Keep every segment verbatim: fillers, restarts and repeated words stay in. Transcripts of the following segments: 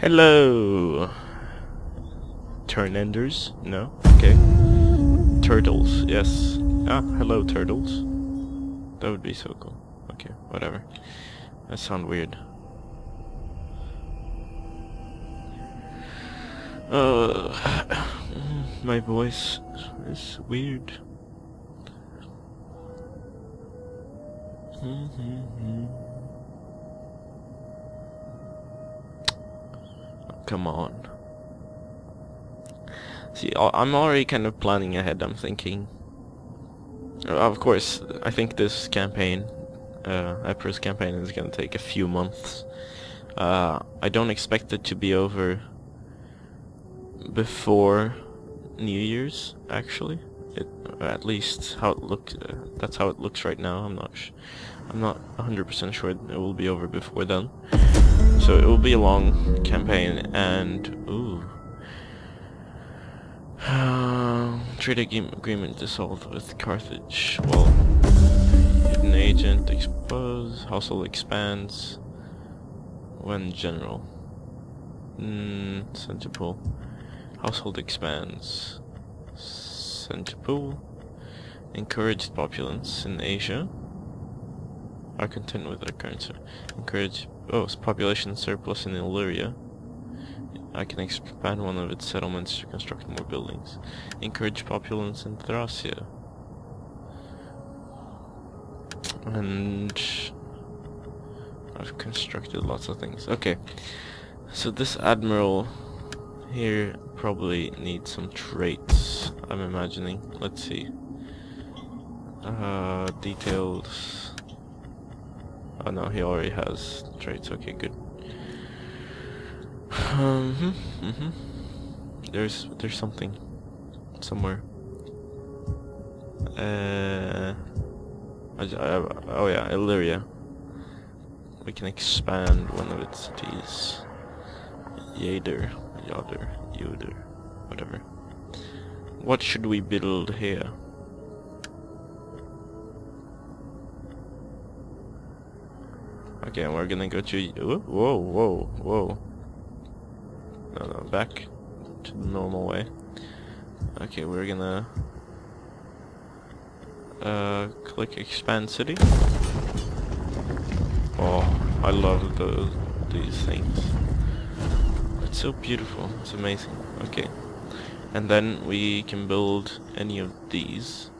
Hello! Turnenders? No? Okay. Turtles, yes. Ah, hello turtles. That would be so cool. Okay, whatever. That sounds weird. Uh, my voice is weird. Mm-hmm-hmm. Oh, come on. See, I'm already kind of planning ahead. I'm thinking. Of course, I think this campaign, uh, Epirus campaign, is going to take a few months. Uh, I don't expect it to be over before New Year's, actually. It, at least how it looks. Uh, that's how it looks right now. I'm not. Sh I'm not one hundred percent sure it will be over before then. So it will be a long campaign, and ooh. Uh, trade agreement dissolved with Carthage. Well, hidden agent exposed. Household expands. When general. Hmm. Centipole. Household expands. Centipole. Encouraged populace in Asia are content with their current. Encouraged. Oh, it's population surplus in Illyria. I can expand one of its settlements to construct more buildings. Encourage populace in Thracia. And I've constructed lots of things. Okay. So this admiral here probably needs some traits, I'm imagining. Let's see. Uh, details. Oh no, he already has traits. Okay, good. Um, mm-hmm, mm-hmm. There's there's something somewhere. Uh, I, I, oh yeah, Illyria. We can expand one of its cities. Yader, Yader, Yoder, whatever. What should we build here? Okay, we're gonna go to. Whoa, whoa, whoa. No, no, back to the normal way. Okay, we're gonna uh, click expand city. Oh, I love those these things. It's so beautiful. It's amazing. Okay, and then we can build any of these.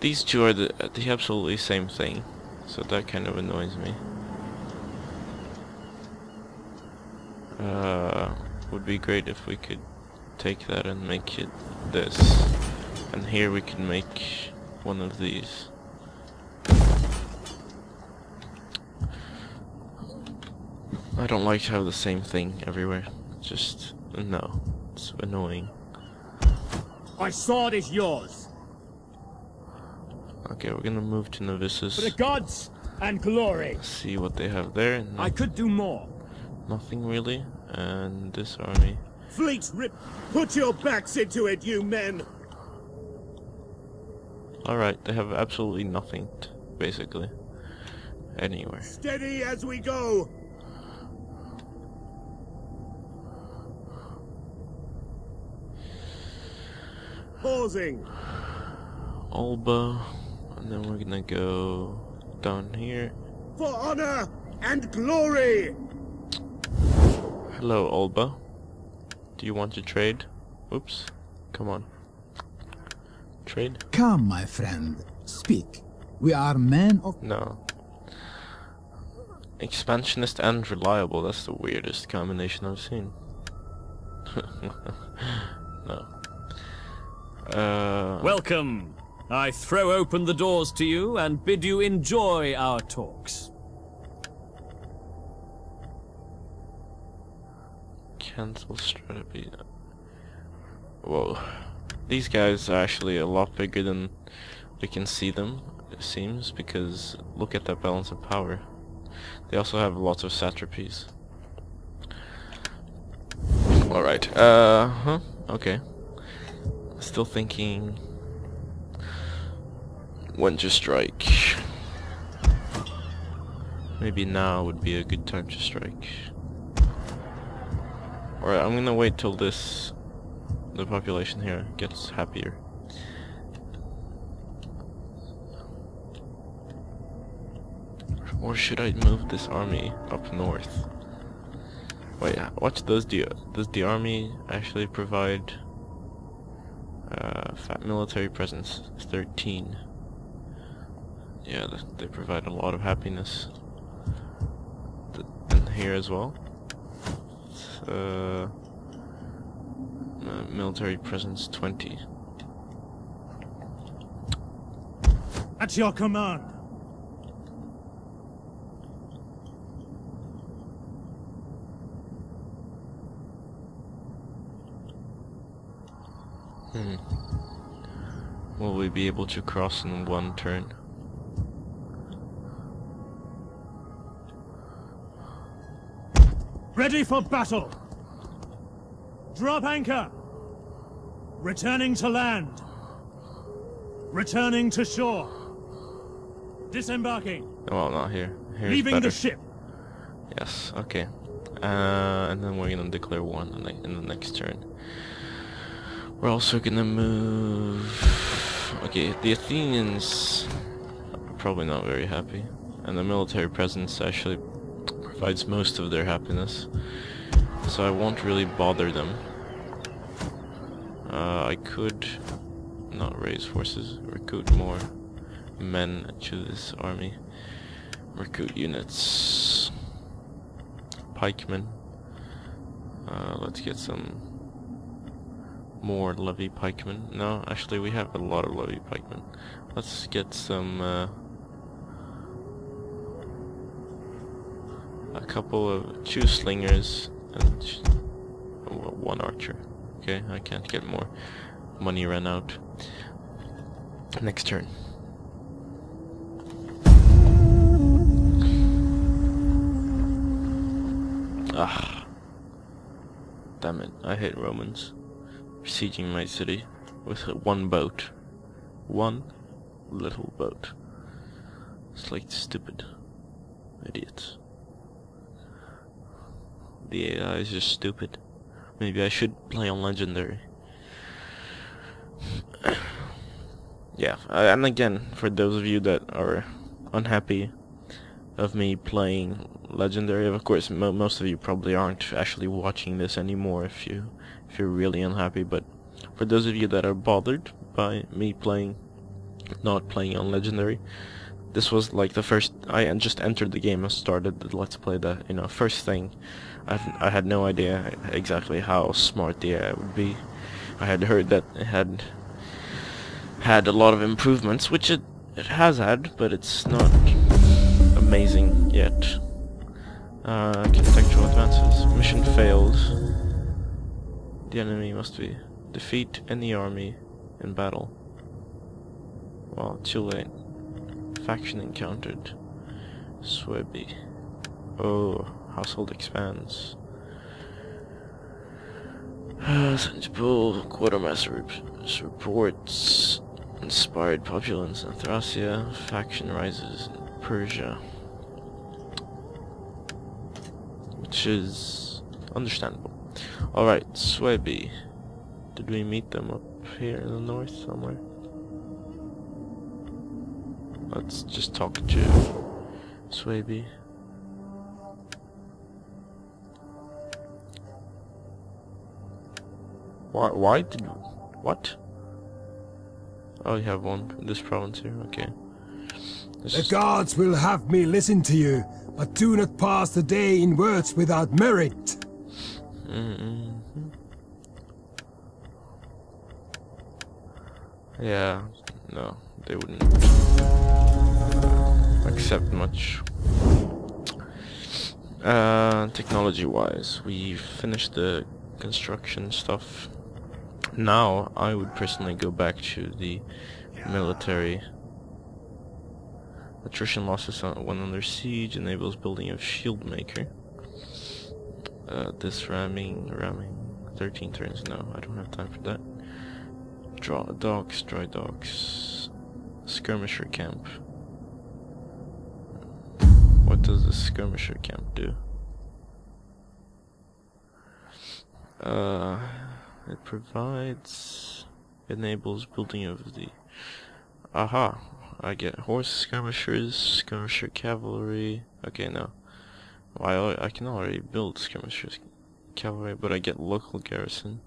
These two are the the absolutely same thing, so that kind of annoys me. Uh. Would be great if we could take that and make it this, and here we can make one of these. I don't like to have the same thing everywhere. Just no, it's annoying. My sword is yours. Okay, we're gonna move to Novissus. For the gods and glory. Let's see what they have there. No, I could do more. Nothing really. And this army. Fleet rip! Put your backs into it, you men! Alright, they have absolutely nothing, basically. Anywhere. Steady as we go! Pausing! Olba. And then we're gonna go down here. For honor and glory! Hello, Olba. Do you want to trade? Oops. Come on. Trade? Come, my friend. Speak. We are men of... No. Expansionist and reliable. That's the weirdest combination I've seen. No. Uh... Welcome. I throw open the doors to you and bid you enjoy our talks. Cancel strategy. Whoa. These guys are actually a lot bigger than we can see them, it seems, because look at that balance of power. They also have lots of satrapies. Alright, uh huh. Okay. Still thinking when to strike. Maybe now would be a good time to strike. Alright, I'm gonna wait till this, the population here gets happier. Or should I move this army up north? Wait, watch those. Do does the army actually provide uh, fat military presence? thirteen. Yeah, they provide a lot of happiness. Th and here as well. Uh, military presence twenty. At your command. Hmm. Will we be able to cross in one turn? Ready for battle! Drop anchor! Returning to land! Returning to shore! Disembarking! Well, not here. Here's leaving better. The ship! Yes, okay. Uh, and then we're gonna declare war in the, in the next turn. We're also gonna move... Okay, the Athenians are probably not very happy. And the military presence actually provides most of their happiness. So I won't really bother them. Uh, I could not raise forces, recruit more men to this army. Recruit units. Pikemen. Uh, let's get some... more levy pikemen. No, actually we have a lot of levy pikemen. Let's get some uh, a couple of two slingers and one archer. Okay, I can't get more. Money ran out. Next turn. Ah, damn it! I hate Romans. Besieging my city with one boat. One little boat. It's like stupid idiots. The A I is just stupid. Maybe I should play on legendary. Yeah, and again, for those of you that are unhappy of me playing legendary, of course mo most of you probably aren't actually watching this anymore if you if you're really unhappy, but for those of you that are bothered by me playing not playing on legendary, this was like the first I just entered the game and started the let's play, the you know first thing. I've, I had no idea exactly how smart the A I would be. I had heard that it had had a lot of improvements, which it, it has had, but it's not amazing yet. Uh, architectural advances. Mission failed. The enemy must be defeat any army in battle. Well, too late. Faction encountered. Suebi. Oh, household expands. Uh, Sensible quartermaster reports. Inspired populace in Thracia. Faction rises in Persia. Which is understandable. Alright, Suebi. Did we meet them up here in the north somewhere? Let's just talk to Suebi. Why, why did... what? Oh, you have one in this province here, okay. This the guards will have me listen to you, but do not pass the day in words without merit. Mm-hmm. Yeah, no, they wouldn't accept much. Uh, technology-wise, we finished the construction stuff. Now, I would personally go back to the military. Attrition losses when under siege enables building of shield maker. Uh, this ramming, ramming, thirteen turns, no, I don't have time for that. Draw dogs, dry dogs, skirmisher camp. What does the skirmisher camp do? Uh, it provides, enables building of the. Aha! I get horse skirmishers, skirmisher cavalry. Okay, no, well, I I can already build skirmishers cavalry, but I get local garrison.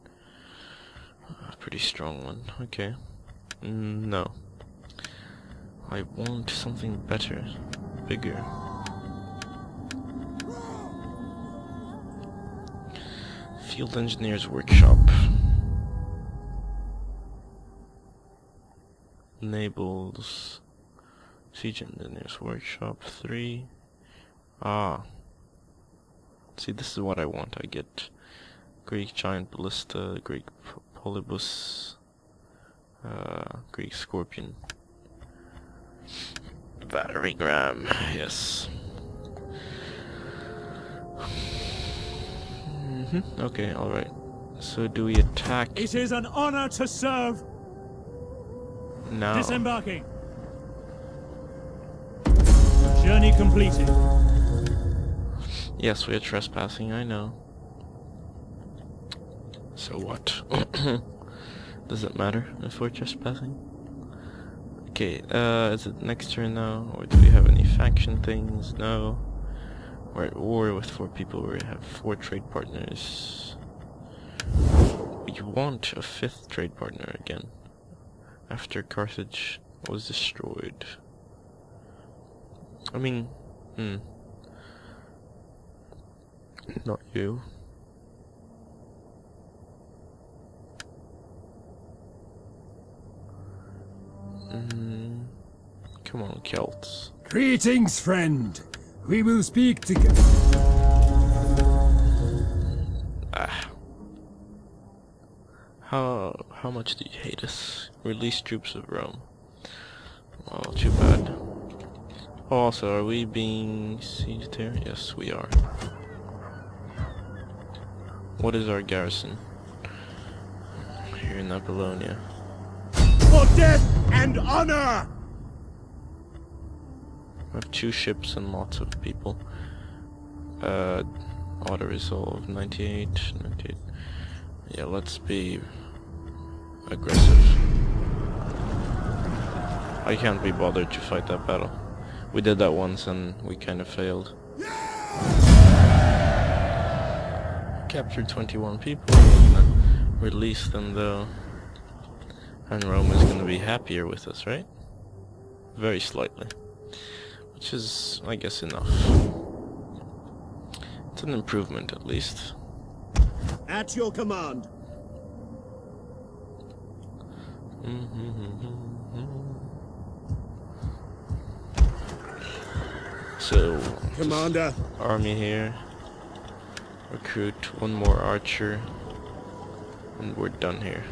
A pretty strong one. Okay, no. I want something better, bigger. Field Engineer's Workshop. Enables Siege Engineer's Workshop three. Ah. See, this is what I want. I get Greek Giant Ballista, Greek Polybus, uh, Greek Scorpion. Battering Ram, yes. Mm-hmm. Okay, alright. So do we attack? It is an honor to serve! No. Disembarking. Journey completed. Yes, we are trespassing, I know. So what? Does it matter if we're trespassing? Okay, uh, is it next turn now, or do we have any faction things? No. We're at war with four people, we have four trade partners. We want a fifth trade partner again, after Carthage was destroyed. I mean, hmm. Not you. Mm. Come on, Celts. Greetings, friend. We will speak together. Ah. How how much do you hate us? Release troops of Rome. Oh, too bad. Also, are we being sieged here? Yes, we are. What is our garrison? Here in Apollonia. For death and honor! I have two ships and lots of people. Uh, auto resolve ninety-eight, ninety-eight. Yeah, let's be aggressive. I can't be bothered to fight that battle. We did that once and we kind of failed. Yeah! Captured twenty-one people. Release them though. And Rome is going to be happier with us, right? Very slightly. Which is, I guess, enough. It's an improvement, at least. At your command. Mm-hmm, mm-hmm, mm-hmm. So, Commander, army here. Recruit one more archer, and we're done here.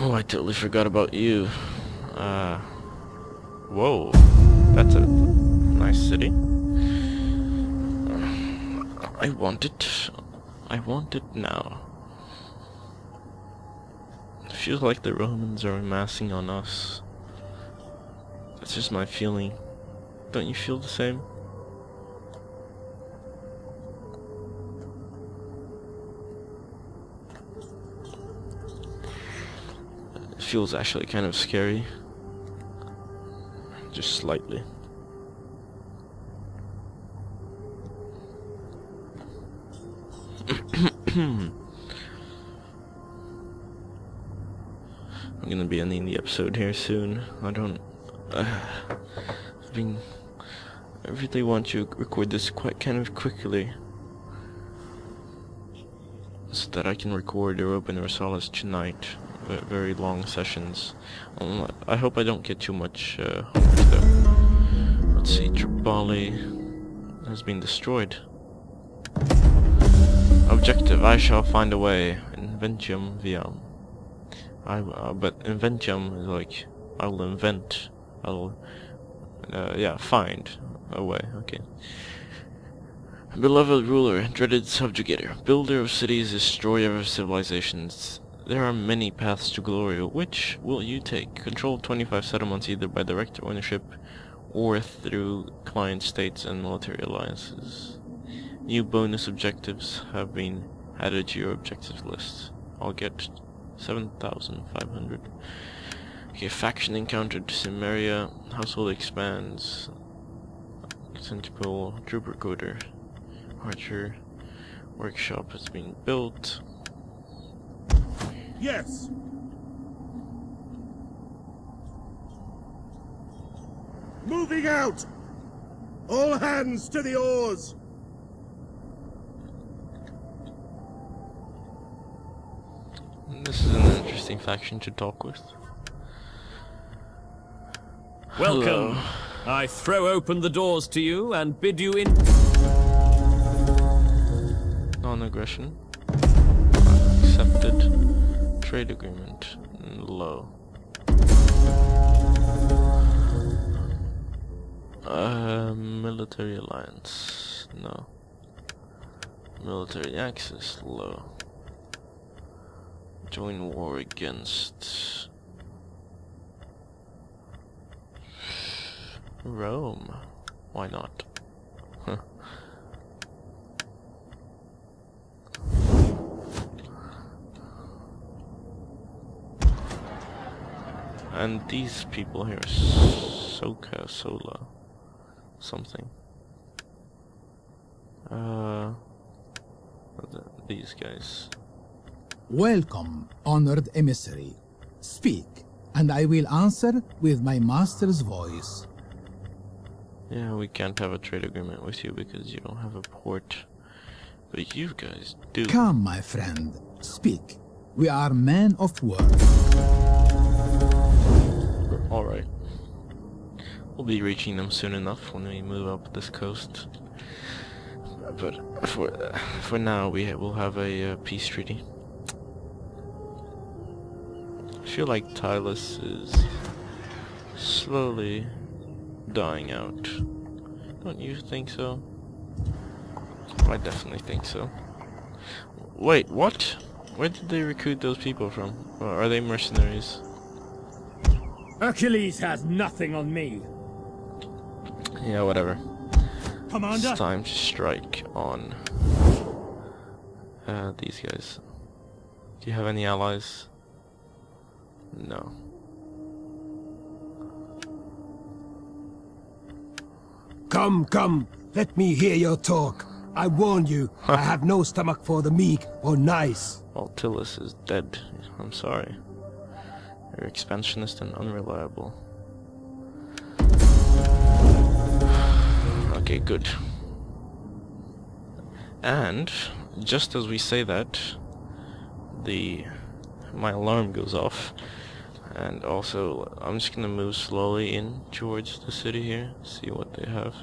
Oh, I totally forgot about you. Uh, whoa, that's a nice city. I want it. I want it now. It feels like the Romans are amassing on us. That's just my feeling. Don't you feel the same? It feels actually kind of scary. Just slightly. I'm gonna be ending the episode here soon. I don't. Uh, I've been. I really want to record this quite kind of quickly, so that I can record Europa Universalis tonight. Uh, very long sessions. Um, I hope I don't get too much. Uh, though. Let's see. Tripoli has been destroyed. Objective, I shall find a way. Inventium Viam. I, uh, but Inventium is like, I'll invent, I'll, uh, yeah, find a way, okay. Beloved ruler, dreaded subjugator, builder of cities, destroyer of civilizations. There are many paths to glory. Which will you take? Control of twenty-five settlements either by direct ownership or through client states and military alliances. New bonus objectives have been added to your objectives list. I'll get seven thousand five hundred. Okay, faction encountered Cimmeria, household expands, centipole, troop recorder, archer, workshop has been built. Yes. Moving out. All hands to the oars. This is an interesting faction to talk with. Welcome. Hello. I throw open the doors to you and bid you in. Non-aggression. Accepted. Trade agreement. Low. Uh, military alliance. No. Military access. Low. Join war against Rome. Why not? Huh. And these people here, Soka Sola, something. Uh, these guys. Welcome, honored emissary. Speak, and I will answer with my master's voice. Yeah, we can't have a trade agreement with you because you don't have a port. But you guys do. Come, my friend. Speak. We are men of war. Alright. We'll be reaching them soon enough when we move up this coast. But for, uh, for now, we will have a uh, peace treaty. I feel like Tylis is slowly dying out. Don't you think so? I definitely think so. Wait, what? Where did they recruit those people from? Or are they mercenaries? Achilles has nothing on me. Yeah, whatever. Commander? It's time to strike on uh, these guys. Do you have any allies? No. Come, come, let me hear your talk. I warn you, I have no stomach for the meek or nice. Altilis is dead. I'm sorry. You're expansionist and unreliable. Okay, good. And just as we say that, the my alarm goes off. And also, I'm just gonna move slowly in towards the city here, see what they have.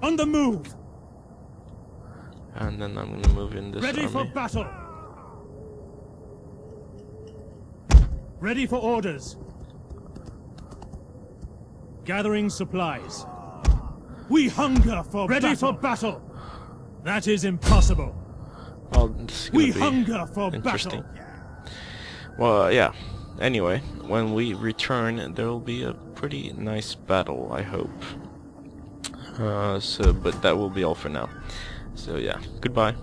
On the move! And then I'm gonna move in this Ready army. for battle! Ready for orders. Gathering supplies. We hunger for Ready battle. for battle! That is impossible. Well, this is gonna we be hunger for interesting. battle! Well, yeah. Anyway, when we return, there will be a pretty nice battle, I hope. Uh, so, but that will be all for now. So yeah, goodbye.